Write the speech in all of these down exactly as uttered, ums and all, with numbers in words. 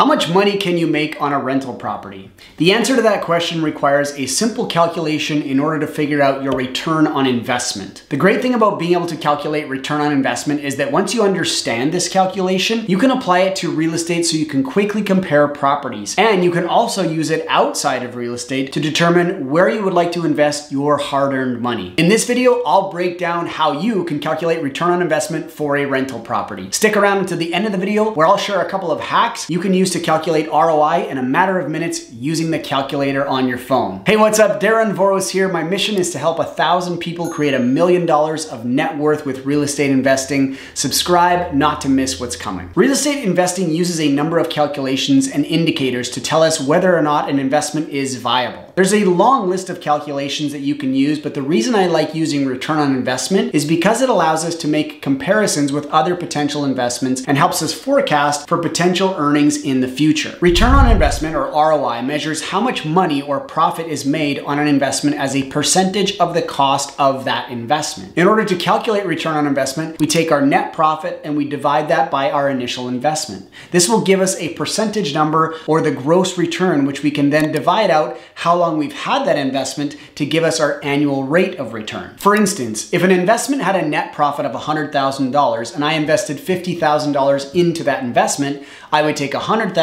How much money can you make on a rental property? The answer to that question requires a simple calculation in order to figure out your return on investment. The great thing about being able to calculate return on investment is that once you understand this calculation, you can apply it to real estate so you can quickly compare properties. And you can also use it outside of real estate to determine where you would like to invest your hard-earned money. In this video, I'll break down how you can calculate return on investment for a rental property. Stick around until the end of the video where I'll share a couple of hacks you can use to calculate R O I in a matter of minutes using the calculator on your phone. Hey, what's up? Darren Voros here. My mission is to help a thousand people create a million dollars of net worth with real estate investing. Subscribe not to miss what's coming. Real estate investing uses a number of calculations and indicators to tell us whether or not an investment is viable. There's a long list of calculations that you can use, but the reason I like using return on investment is because it allows us to make comparisons with other potential investments and helps us forecast for potential earnings in the future. Return on investment, or R O I, measures how much money or profit is made on an investment as a percentage of the cost of that investment. In order to calculate return on investment, we take our net profit and we divide that by our initial investment. This will give us a percentage number or the gross return, which we can then divide out how long we've had that investment to give us our annual rate of return. For instance, if an investment had a net profit of one hundred thousand dollars and I invested fifty thousand dollars into that investment, I would take one hundred thousand dollars,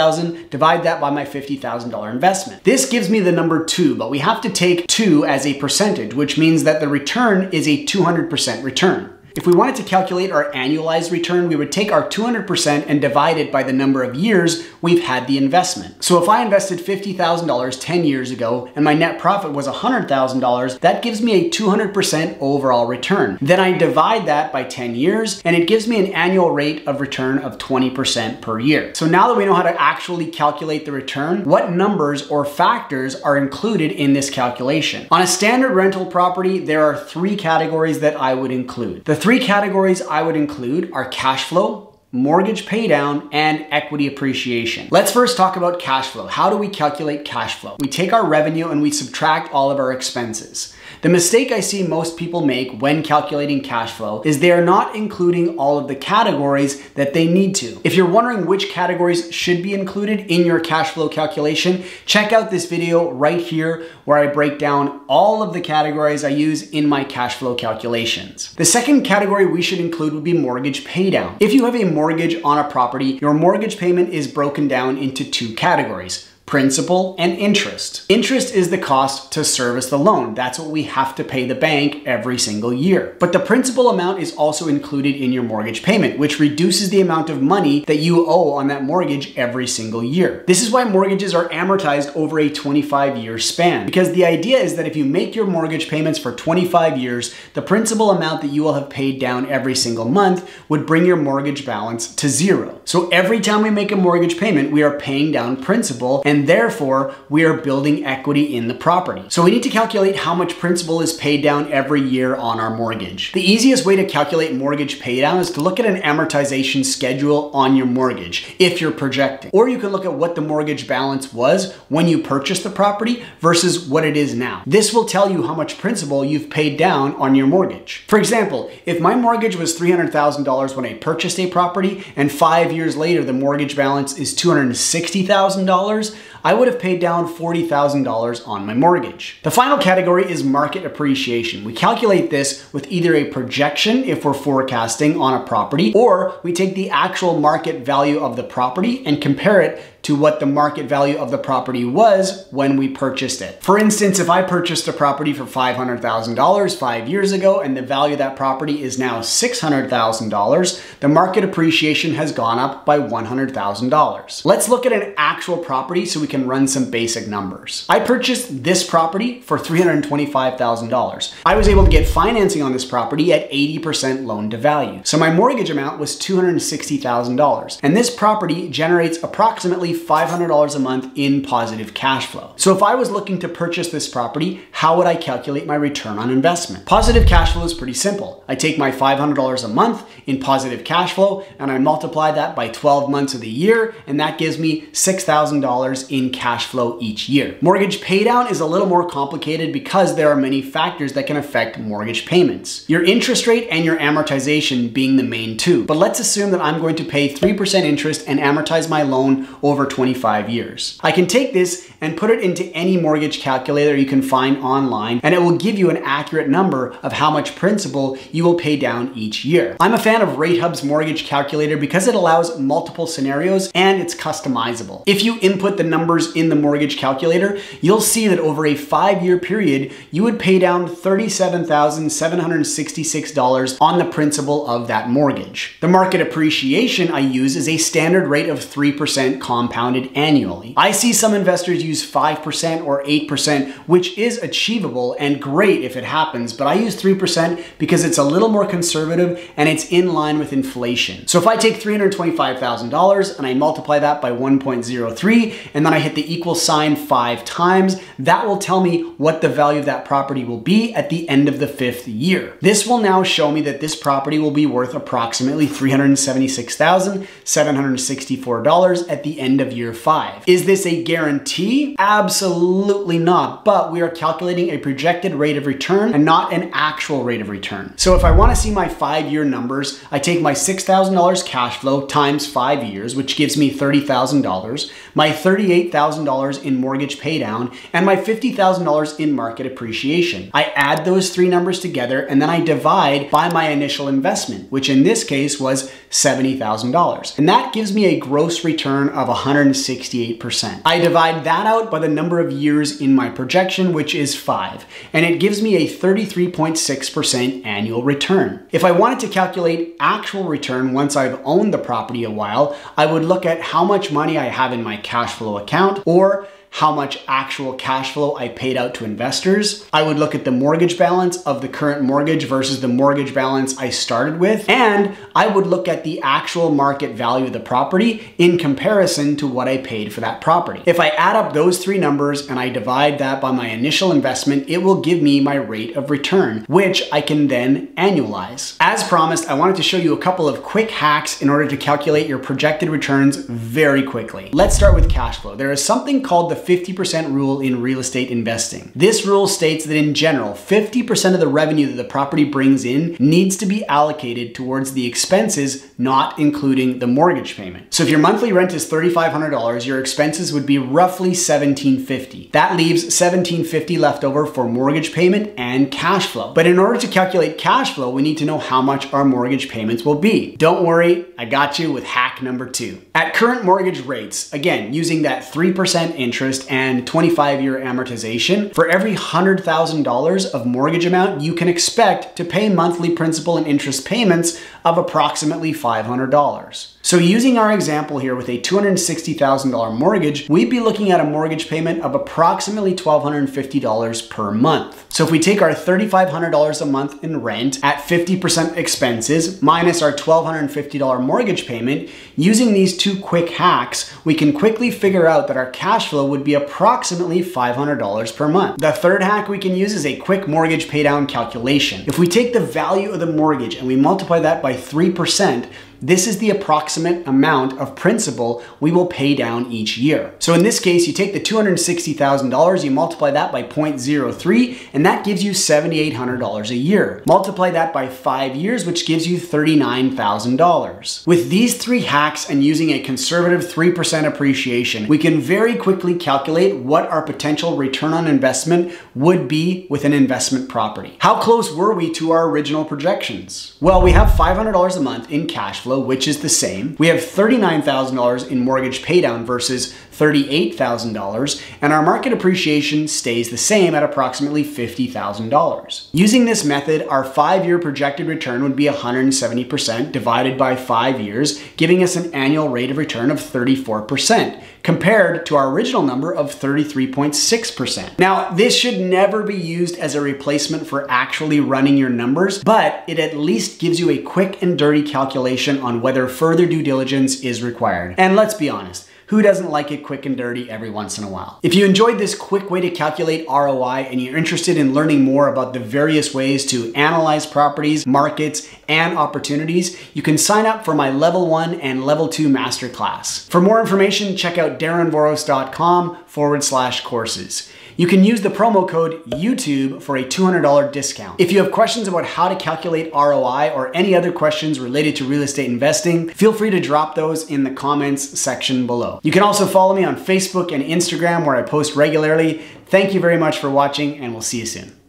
divide that by my fifty thousand dollars investment. This gives me the number two, but we have to take two as a percentage, which means that the return is a two hundred percent return. If we wanted to calculate our annualized return, we would take our two hundred percent and divide it by the number of years we've had the investment. So if I invested fifty thousand dollars ten years ago and my net profit was one hundred thousand dollars, that gives me a two hundred percent overall return. Then I divide that by ten years and it gives me an annual rate of return of twenty percent per year. So now that we know how to actually calculate the return, what numbers or factors are included in this calculation? On a standard rental property, there are three categories that I would include. The Three categories I would include are cash flow, mortgage pay down, and equity appreciation. Let's first talk about cash flow. How do we calculate cash flow? We take our revenue and we subtract all of our expenses. The mistake I see most people make when calculating cash flow is they are not including all of the categories that they need to. If you're wondering which categories should be included in your cash flow calculation, check out this video right here where I break down all of the categories I use in my cash flow calculations. The second category we should include would be mortgage paydown. If you have a mortgage on a property, your mortgage payment is broken down into two categories: principal and interest. Interest is the cost to service the loan. That's what we have to pay the bank every single year. But the principal amount is also included in your mortgage payment, which reduces the amount of money that you owe on that mortgage every single year. This is why mortgages are amortized over a twenty-five year span, because the idea is that if you make your mortgage payments for twenty-five years, the principal amount that you will have paid down every single month would bring your mortgage balance to zero. So every time we make a mortgage payment, we are paying down principal, and And therefore, we are building equity in the property. So we need to calculate how much principal is paid down every year on our mortgage. The easiest way to calculate mortgage paydown is to look at an amortization schedule on your mortgage, if you're projecting. Or you can look at what the mortgage balance was when you purchased the property versus what it is now. This will tell you how much principal you've paid down on your mortgage. For example, if my mortgage was three hundred thousand dollars when I purchased a property, and five years later the mortgage balance is two hundred sixty thousand dollars, I would have paid down forty thousand dollars on my mortgage. The final category is market appreciation. We calculate this with either a projection if we're forecasting on a property, or we take the actual market value of the property and compare it to what the market value of the property was when we purchased it. For instance, if I purchased a property for five hundred thousand dollars five years ago and the value of that property is now six hundred thousand dollars, the market appreciation has gone up by one hundred thousand dollars. Let's look at an actual property so we can run some basic numbers. I purchased this property for three hundred twenty-five thousand dollars. I was able to get financing on this property at eighty percent loan to value. So my mortgage amount was two hundred sixty thousand dollars, and this property generates approximately five hundred dollars a month in positive cash flow. So if I was looking to purchase this property, how would I calculate my return on investment? Positive cash flow is pretty simple. I take my five hundred dollars a month in positive cash flow and I multiply that by twelve months of the year, and that gives me six thousand dollars in generating cash flow each year. Mortgage paydown is a little more complicated because there are many factors that can affect mortgage payments. Your interest rate and your amortization being the main two. But let's assume that I'm going to pay three percent interest and amortize my loan over twenty-five years. I can take this and put it into any mortgage calculator you can find online, and it will give you an accurate number of how much principal you will pay down each year. I'm a fan of RateHub's mortgage calculator because it allows multiple scenarios and it's customizable. If you input the numbers in the mortgage calculator, you'll see that over a five-year period, you would pay down thirty-seven thousand seven hundred sixty-six dollars on the principal of that mortgage. The market appreciation I use is a standard rate of three percent compounded annually. I see some investors use five percent or eight percent, which is achievable and great if it happens, but I use three percent because it's a little more conservative and it's in line with inflation. So if I take three hundred twenty-five thousand dollars and I multiply that by one point zero three and then I hit the equal sign five times, that will tell me what the value of that property will be at the end of the fifth year. This will now show me that this property will be worth approximately three hundred seventy-six thousand seven hundred sixty-four dollars at the end of year five. Is this a guarantee? Absolutely not, but we are calculating a projected rate of return and not an actual rate of return. So if I want to see my five-year numbers, I take my six thousand dollars cash flow times five years, which gives me thirty thousand dollars, my thirty-eight thousand dollars in mortgage paydown, and my fifty thousand dollars in market appreciation. I add those three numbers together and then I divide by my initial investment, which in this case was seventy thousand dollars. And that gives me a gross return of one hundred sixty-eight percent. I divide that out by the number of years in my projection, which is five, and it gives me a thirty-three point six percent annual return. If I wanted to calculate actual return once I've owned the property a while, I would look at how much money I have in my cash flow account or how much actual cash flow I paid out to investors. I would look at the mortgage balance of the current mortgage versus the mortgage balance I started with, and I would look at the actual market value of the property in comparison to what I paid for that property. If I add up those three numbers and I divide that by my initial investment, it will give me my rate of return, which I can then annualize. As promised, I wanted to show you a couple of quick hacks in order to calculate your projected returns very quickly. Let's start with cash flow. There is something called the fifty percent rule in real estate investing. This rule states that in general, fifty percent of the revenue that the property brings in needs to be allocated towards the expenses, not including the mortgage payment. So if your monthly rent is three thousand five hundred dollars, your expenses would be roughly one thousand seven hundred fifty dollars. That leaves one thousand seven hundred fifty dollars left over for mortgage payment and cash flow. But in order to calculate cash flow, we need to know how much our mortgage payments will be. Don't worry, I got you with hack number two. At current mortgage rates, again, using that three percent interest and twenty-five year amortization, for every one hundred thousand dollars of mortgage amount, you can expect to pay monthly principal and interest payments of approximately five hundred dollars. So using our example here with a two hundred sixty thousand dollar mortgage, we'd be looking at a mortgage payment of approximately one thousand two hundred fifty dollars per month. So if we take our three thousand five hundred dollars a month in rent at fifty percent expenses minus our one thousand two hundred fifty dollar mortgage payment, using these two quick hacks, we can quickly figure out that our cash flow would would be approximately five hundred dollars per month. The third hack we can use is a quick mortgage paydown calculation. If we take the value of the mortgage and we multiply that by three percent, this is the approximate amount of principal we will pay down each year. So in this case, you take the two hundred sixty thousand dollars, you multiply that by zero point zero three, and that gives you seven thousand eight hundred dollars a year. Multiply that by five years, which gives you thirty-nine thousand dollars. With these three hacks and using a conservative three percent appreciation, we can very quickly calculate what our potential return on investment would be with an investment property. How close were we to our original projections? Well, we have five hundred dollars a month in cash flow, which is the same. We have thirty-nine thousand dollars in mortgage paydown versus thirty-eight thousand dollars, and our market appreciation stays the same at approximately fifty thousand dollars. Using this method, our five-year projected return would be one hundred seventy percent divided by five years, giving us an annual rate of return of thirty-four percent, compared to our original number of thirty-three point six percent. Now, this should never be used as a replacement for actually running your numbers, but it at least gives you a quick and dirty calculation on whether further due diligence is required. And let's be honest, Who doesn't like it quick and dirty every once in a while? If you enjoyed this quick way to calculate R O I and you're interested in learning more about the various ways to analyze properties, markets, and opportunities, you can sign up for my level one and level two masterclass. For more information, check out darren voros dot com forward slash courses. You can use the promo code YouTube for a two hundred dollar discount. If you have questions about how to calculate R O I or any other questions related to real estate investing, feel free to drop those in the comments section below. You can also follow me on Facebook and Instagram where I post regularly. Thank you very much for watching, and we'll see you soon.